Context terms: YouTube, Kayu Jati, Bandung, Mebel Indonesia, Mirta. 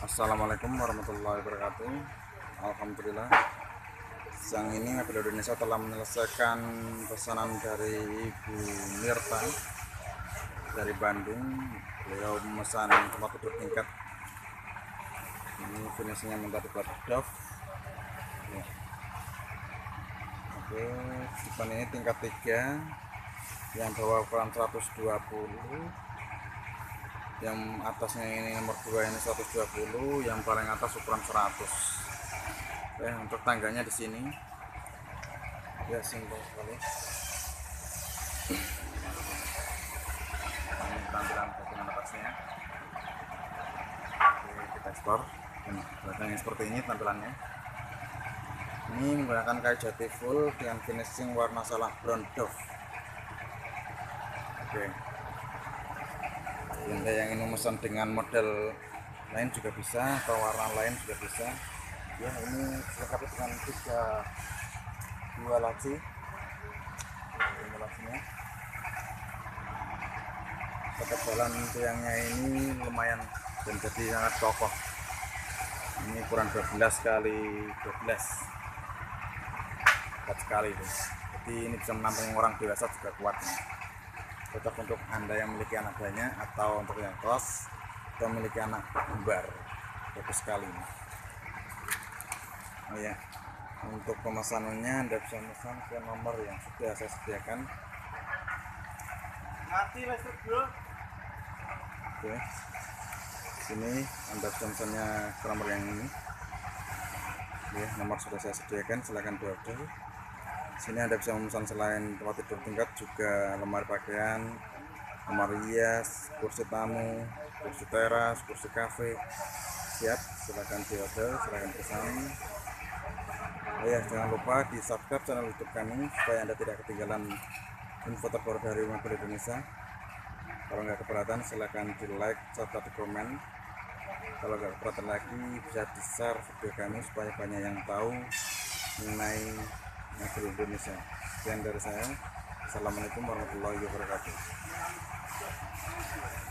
Assalamualaikum warahmatullahi wabarakatuh. Alhamdulillah, siang ini Mebel Indonesia telah menyelesaikan pesanan dari Ibu Mirta dari Bandung. Beliau memesan tempat tidur tingkat. Ini finishingnya mendadak daf. Oke, depan ini tingkat 3 yang bawah ukuran 120, yang atasnya ini nomor 2 ini 120, yang paling atas ukuran 100. Oke, untuk tangganya di sini ya simpel sekali. Ini tampilan bagian atasnya. Oke, kita ekspor. Belakangnya seperti ini tampilannya. Ini menggunakan kayu jati full dengan finishing warna salak brown dove. Oke, Anda yang ingin memesan dengan model lain juga bisa, atau warna lain juga bisa. Ya, ini dilengkapi dengan 2 laci. Ini lacinya. Ketebalan tiangnya ini lumayan dan jadi sangat kokoh. Ini ukuran 12 kali 12. Kuat sekali itu. Jadi ini bisa menampung orang dewasa juga kuat. Cocok untuk Anda yang memiliki anak banyak, atau untuk yang kos, atau memiliki anak kembar. Bagus sekali. Oh ya, untuk pemesanannya Anda bisa memesan ke nomor yang sudah saya sediakan. Mati listrik, bro. Oke, sini Anda bisa memesannya ke nomor yang ini. Oke, nomor sudah saya sediakan, silakan diorder. Sini Anda bisa memesan selain tempat tidur tingkat juga lemari pakaian, lemari hias, kursi tamu, kursi teras, kursi kafe. Siap, silakan diorder, silakan pesan. Oh ya, jangan lupa di subscribe channel YouTube kami supaya Anda tidak ketinggalan info terbaru dari Mebel Indonesia. Kalau nggak keberatan silakan di like serta di komen. Kalau nggak keberatan lagi bisa di share video kami supaya banyak yang tahu mengenai Mebel Indonesia. Sekian dari saya. Assalamualaikum warahmatullahi wabarakatuh.